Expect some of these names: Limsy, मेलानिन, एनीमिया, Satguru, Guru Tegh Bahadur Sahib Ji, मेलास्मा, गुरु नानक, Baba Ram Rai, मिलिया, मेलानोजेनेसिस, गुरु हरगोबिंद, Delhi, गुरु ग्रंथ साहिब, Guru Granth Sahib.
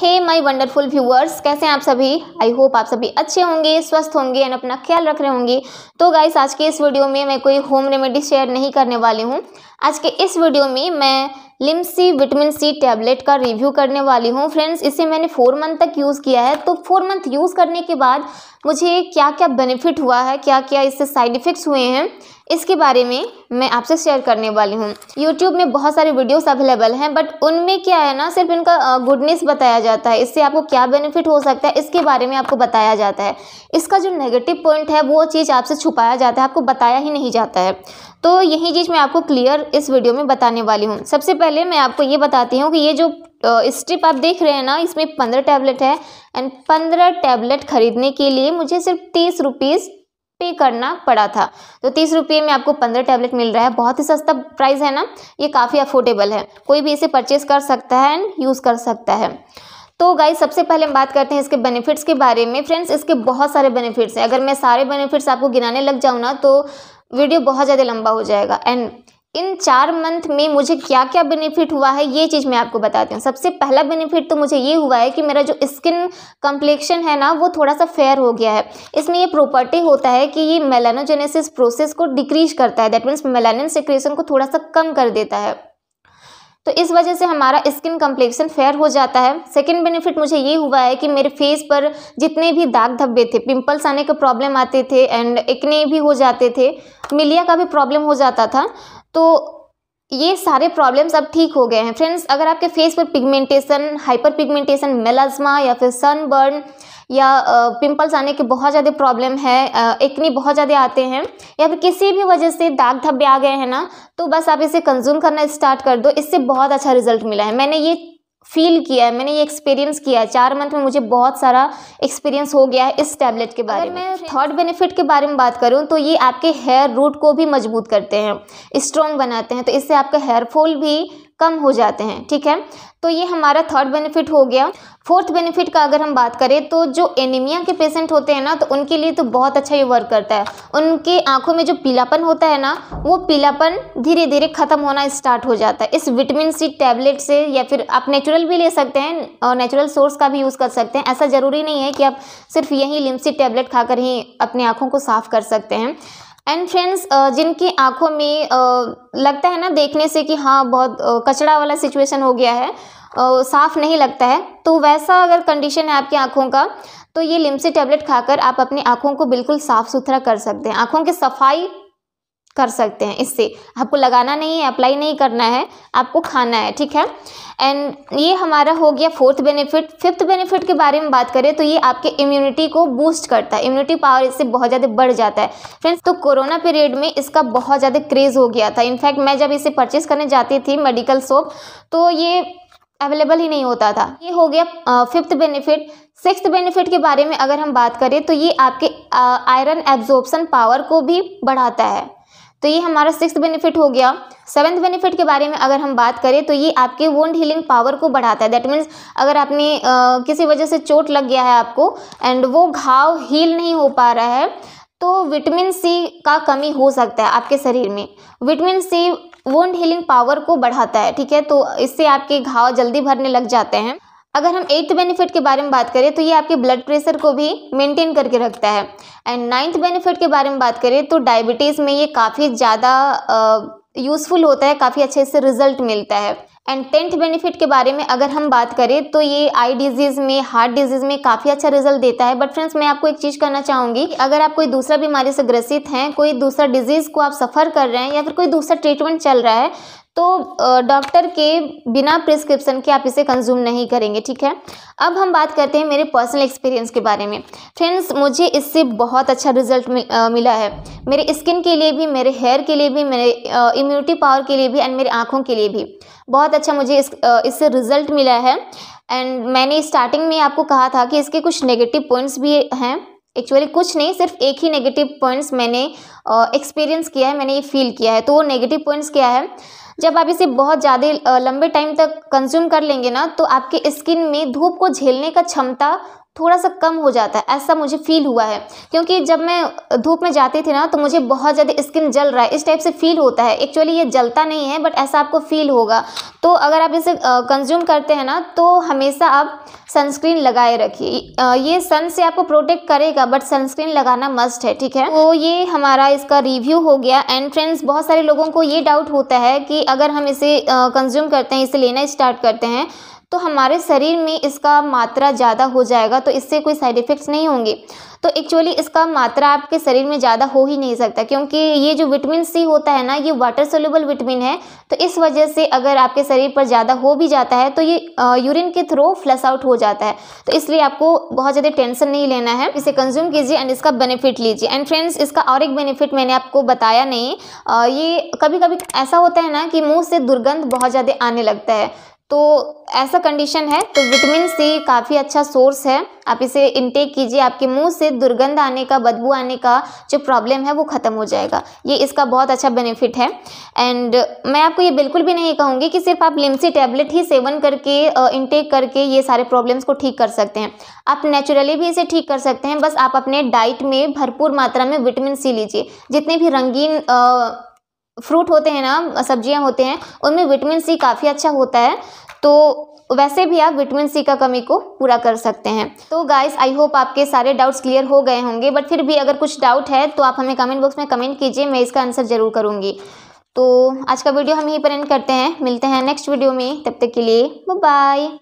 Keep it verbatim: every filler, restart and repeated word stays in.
Hey my wonderful viewers, कैसे हैं आप सभी। आई होप आप सभी अच्छे होंगे, स्वस्थ होंगे एंड अपना ख्याल रख रहे होंगे। तो गाइस, आज के इस वीडियो में मैं कोई होम रेमेडी शेयर नहीं करने वाली हूँ। आज के इस वीडियो में मैं लिम्सी विटामिन सी टैबलेट का रिव्यू करने वाली हूँ। फ्रेंड्स, इसे मैंने फोर मंथ तक यूज़ किया है। तो फोर मंथ यूज़ करने के बाद मुझे क्या क्या बेनिफिट हुआ है, क्या क्या इससे साइड इफ़ेक्ट्स हुए हैं, इसके बारे में मैं आपसे शेयर करने वाली हूँ। YouTube में बहुत सारे वीडियोस अवेलेबल हैं, बट उनमें क्या है ना, सिर्फ इनका गुडनेस बताया जाता है, इससे आपको क्या बेनिफिट हो सकता है इसके बारे में आपको बताया जाता है। इसका जो नेगेटिव पॉइंट है वो चीज़ आपसे छुपाया जाता है, आपको बताया ही नहीं जाता है। तो यही चीज़ मैं आपको क्लियर इस वीडियो में बताने वाली हूँ। सबसे पहले मैं आपको ये बताती हूँ कि ये जो स्ट्रिप आप देख रहे हैं ना, इसमें पंद्रह टैबलेट है एंड पंद्रह टैबलेट खरीदने के लिए मुझे सिर्फ तीस रुपीज़ पे करना पड़ा था। तो तीस रुपये में आपको पंद्रह टैबलेट मिल रहा है। बहुत ही सस्ता प्राइस है ना, ये काफ़ी अफोर्डेबल है, कोई भी इसे परचेस कर सकता है एंड यूज़ कर सकता है। तो गाइस, सबसे पहले हम बात करते हैं इसके बेनिफिट्स के बारे में। फ्रेंड्स, इसके बहुत सारे बेनिफिट्स हैं। अगर मैं सारे बेनिफिट्स आपको गिनाने लग जाऊँ ना तो वीडियो बहुत ज़्यादा लंबा हो जाएगा। एंड इन चार मंथ में मुझे क्या क्या बेनिफिट हुआ है ये चीज़ मैं आपको बताती हूँ। सबसे पहला बेनिफिट तो मुझे ये हुआ है कि मेरा जो स्किन कम्प्लेक्शन है ना वो थोड़ा सा फेयर हो गया है। इसमें ये प्रॉपर्टी होता है कि ये मेलानोजेनेसिस प्रोसेस को डिक्रीज करता है, दैट मीन्स मेलानिन सिक्रेशन को थोड़ा सा कम कर देता है। तो इस वजह से हमारा स्किन कम्प्लेक्शन फेयर हो जाता है। सेकेंड बेनिफिट मुझे ये हुआ है कि मेरे फेस पर जितने भी दाग धब्बे थे, पिंपल्स आने के प्रॉब्लम आते थे एंड एक्ने भी हो जाते थे, मिलिया का भी प्रॉब्लम हो जाता था, तो ये सारे प्रॉब्लम्स अब ठीक हो गए हैं। फ्रेंड्स, अगर आपके फेस पर पिगमेंटेशन, हाइपर पिगमेंटेशन, मेलास्मा या फिर सनबर्न या पिंपल्स आने के बहुत ज़्यादा प्रॉब्लम है, एक्ने बहुत ज़्यादा आते हैं या फिर किसी भी वजह से दाग धब्बे आ गए हैं ना, तो बस आप इसे कंज्यूम करना स्टार्ट कर दो। इससे बहुत अच्छा रिजल्ट मिला है। मैंने ये फील किया है, मैंने ये एक्सपीरियंस किया है। चार मंथ में मुझे बहुत सारा एक्सपीरियंस हो गया है इस टैबलेट के बारे में। मैं थर्ड बेनिफिट के बारे में बात करूं तो ये आपके हेयर रूट को भी मजबूत करते हैं, स्ट्रॉन्ग बनाते हैं। तो इससे आपका हेयर फॉल भी कम हो जाते हैं, ठीक है। तो ये हमारा थर्ड बेनिफिट हो गया। फोर्थ बेनिफिट का अगर हम बात करें तो जो एनीमिया के पेशेंट होते हैं ना, तो उनके लिए तो बहुत अच्छा ये वर्क करता है। उनके आंखों में जो पीलापन होता है ना, वो पीलापन धीरे धीरे ख़त्म होना स्टार्ट हो जाता है इस विटामिन सी टैबलेट से। या फिर आप नेचुरल भी ले सकते हैं और नेचुरल सोर्स का भी यूज़ कर सकते हैं। ऐसा ज़रूरी नहीं है कि आप सिर्फ यही लिम्सी टैबलेट खाकर ही अपनी आँखों को साफ़ कर सकते हैं। एंड फ्रेंड्स, जिनकी आंखों में लगता है ना देखने से कि हाँ बहुत कचरा वाला सिचुएशन हो गया है, साफ़ नहीं लगता है, तो वैसा अगर कंडीशन है आपकी आंखों का, तो ये लिम्सी टैबलेट खाकर आप अपनी आंखों को बिल्कुल साफ़ सुथरा कर सकते हैं, आंखों की सफाई कर सकते हैं। इससे आपको लगाना नहीं है, अप्लाई नहीं करना है, आपको खाना है, ठीक है। एंड ये हमारा हो गया फोर्थ बेनिफिट। फिफ्थ बेनिफिट के बारे में बात करें तो ये आपके इम्यूनिटी को बूस्ट करता है। इम्यूनिटी पावर इससे बहुत ज़्यादा बढ़ जाता है। फ्रेंड्स, तो कोरोना पीरियड में इसका बहुत ज़्यादा क्रेज़ हो गया था। इनफैक्ट मैं जब इसे परचेस करने जाती थी मेडिकल शॉप, तो ये अवेलेबल ही नहीं होता था। ये हो गया फिफ्थ बेनिफिट। सिक्स्थ बेनिफिट के बारे में अगर हम बात करें तो ये आपके आयरन एब्जॉर्प्शन पावर को भी बढ़ाता है। तो ये हमारा सिक्स्थ बेनिफिट हो गया। सेवेंथ बेनिफिट के बारे में अगर हम बात करें तो ये आपके वुंड हीलिंग पावर को बढ़ाता है। दैट मीन्स अगर आपने आ, किसी वजह से चोट लग गया है आपको एंड वो घाव हील नहीं हो पा रहा है, तो विटामिन सी का कमी हो सकता है आपके शरीर में। Vitamin C wound healing power को बढ़ाता है, ठीक है। तो इससे आपके घाव जल्दी भरने लग जाते हैं। अगर हम एट्थ बेनिफिट के बारे में बात करें तो ये आपके ब्लड प्रेशर को भी मेंटेन करके रखता है। एंड नाइन्थ बेनिफिट के बारे में बात करें तो डायबिटीज़ में ये काफ़ी ज़्यादा यूज़फुल होता है, काफ़ी अच्छे से रिजल्ट मिलता है। एंड टेंथ बेनिफिट के बारे में अगर हम बात करें तो ये आई डिजीज़ में, हार्ट डिजीज़ में काफ़ी अच्छा रिजल्ट देता है। बट फ्रेंड्स, मैं आपको एक चीज़ कहना चाहूँगी, अगर आप कोई दूसरा बीमारी से ग्रसित हैं, कोई दूसरा डिजीज़ को आप सफ़र कर रहे हैं या फिर कोई दूसरा ट्रीटमेंट चल रहा है, तो डॉक्टर के बिना प्रिस्क्रिप्शन के आप इसे कंज्यूम नहीं करेंगे, ठीक है। अब हम बात करते हैं मेरे पर्सनल एक्सपीरियंस के बारे में। फ्रेंड्स, मुझे इससे बहुत अच्छा रिजल्ट मिल, आ, मिला है। मेरे स्किन के लिए भी, मेरे हेयर के लिए भी, मेरे इम्यूनिटी पावर के लिए भी एंड मेरी आँखों के लिए भी बहुत अच्छा मुझे इस, आ, इससे रिजल्ट मिला है। एंड मैंने स्टार्टिंग में आपको कहा था कि इसके कुछ नेगेटिव पॉइंट्स भी हैं। एक्चुअली कुछ नहीं, सिर्फ एक ही नेगेटिव पॉइंट्स मैंने एक्सपीरियंस किया है, मैंने ये फील किया है। तो वो नेगेटिव पॉइंट्स क्या है, जब आप इसे बहुत ज़्यादा लंबे टाइम तक कंज्यूम कर लेंगे ना, तो आपके स्किन में धूप को झेलने का क्षमता थोड़ा सा कम हो जाता है, ऐसा मुझे फील हुआ है। क्योंकि जब मैं धूप में जाती थी ना तो मुझे बहुत ज़्यादा स्किन जल रहा है इस टाइप से फील होता है। एक्चुअली ये जलता नहीं है बट ऐसा आपको फील होगा। तो अगर आप इसे कंज्यूम करते हैं ना तो हमेशा आप सनस्क्रीन लगाए रखिए। ये सन से आपको प्रोटेक्ट करेगा बट सनस्क्रीन लगाना मस्ट है, ठीक है। तो ये हमारा इसका रिव्यू हो गया। एंड फ्रेंड्स, बहुत सारे लोगों को ये डाउट होता है कि अगर हम इसे कंज्यूम करते हैं, इसे लेना स्टार्ट करते हैं तो हमारे शरीर में इसका मात्रा ज़्यादा हो जाएगा तो इससे कोई साइड इफ़ेक्ट्स नहीं होंगे। तो एक्चुअली इसका मात्रा आपके शरीर में ज़्यादा हो ही नहीं सकता, क्योंकि ये जो विटामिन सी होता है ना ये वाटर सोल्यूबल विटामिन है। तो इस वजह से अगर आपके शरीर पर ज़्यादा हो भी जाता है तो ये यूरिन के थ्रू फ्लश आउट हो जाता है। तो इसलिए आपको बहुत ज़्यादा टेंशन नहीं लेना है, इसे कंज्यूम कीजिए एंड इसका बेनिफिट लीजिए। एंड फ्रेंड्स, इसका और एक बेनिफिट मैंने आपको बताया नहीं। आ, ये कभी कभी ऐसा होता है ना कि मुँह से दुर्गंध बहुत ज़्यादा आने लगता है, तो ऐसा कंडीशन है तो विटामिन सी काफ़ी अच्छा सोर्स है। आप इसे इनटेक कीजिए, आपके मुंह से दुर्गंध आने का, बदबू आने का जो प्रॉब्लम है वो ख़त्म हो जाएगा। ये इसका बहुत अच्छा बेनिफिट है। एंड मैं आपको ये बिल्कुल भी नहीं कहूँगी कि सिर्फ आप लिम्सी टैबलेट ही सेवन करके, इनटेक करके ये सारे प्रॉब्लम्स को ठीक कर सकते हैं। आप नेचुरली भी इसे ठीक कर सकते हैं, बस आप अपने डाइट में भरपूर मात्रा में विटामिन सी लीजिए। जितने भी रंगीन आ, फ्रूट होते हैं ना, सब्जियां होते हैं, उनमें विटामिन सी काफ़ी अच्छा होता है। तो वैसे भी आप विटामिन सी का कमी को पूरा कर सकते हैं। तो गाइस, आई होप आपके सारे डाउट्स क्लियर हो गए होंगे, बट फिर भी अगर कुछ डाउट है तो आप हमें कमेंट बॉक्स में कमेंट कीजिए, मैं इसका आंसर ज़रूर करूँगी। तो आज का वीडियो हम यहीं पर एंड करते हैं, मिलते हैं नेक्स्ट वीडियो में, तब तक के लिए बाय बाय।